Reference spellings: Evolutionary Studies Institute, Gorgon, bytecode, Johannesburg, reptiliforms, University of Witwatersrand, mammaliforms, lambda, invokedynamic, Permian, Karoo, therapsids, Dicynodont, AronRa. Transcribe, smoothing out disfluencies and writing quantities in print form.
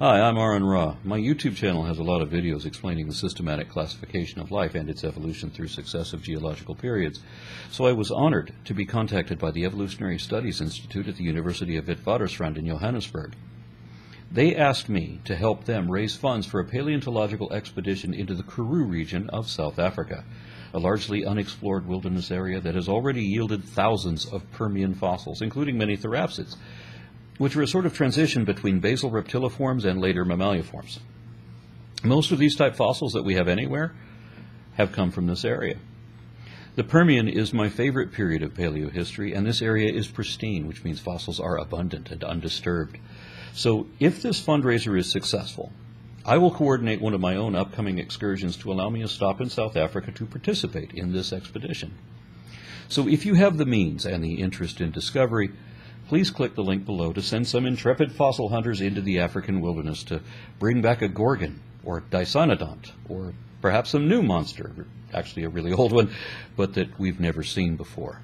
Hi, I'm AronRa. My YouTube channel has a lot of videos explaining the systematic classification of life and its evolution through successive geological periods. So I was honored to be contacted by the Evolutionary Studies Institute at the University of Witwatersrand in Johannesburg. They asked me to help them raise funds for a paleontological expedition into the Karoo region of South Africa, a largely unexplored wilderness area that has already yielded thousands of Permian fossils, including many therapsids, which are a sort of transition between basal reptiliforms and later mammaliforms. Most of these type fossils that we have anywhere have come from this area. The Permian is my favorite period of paleohistory, and this area is pristine, which means fossils are abundant and undisturbed. So if this fundraiser is successful, I will coordinate one of my own upcoming excursions to allow me a stop in South Africa to participate in this expedition. So if you have the means and the interest in discovery, please click the link below to send some intrepid fossil hunters into the African wilderness to bring back a Gorgon or Dicynodont or perhaps some new monster, actually a really old one, but that we've never seen before.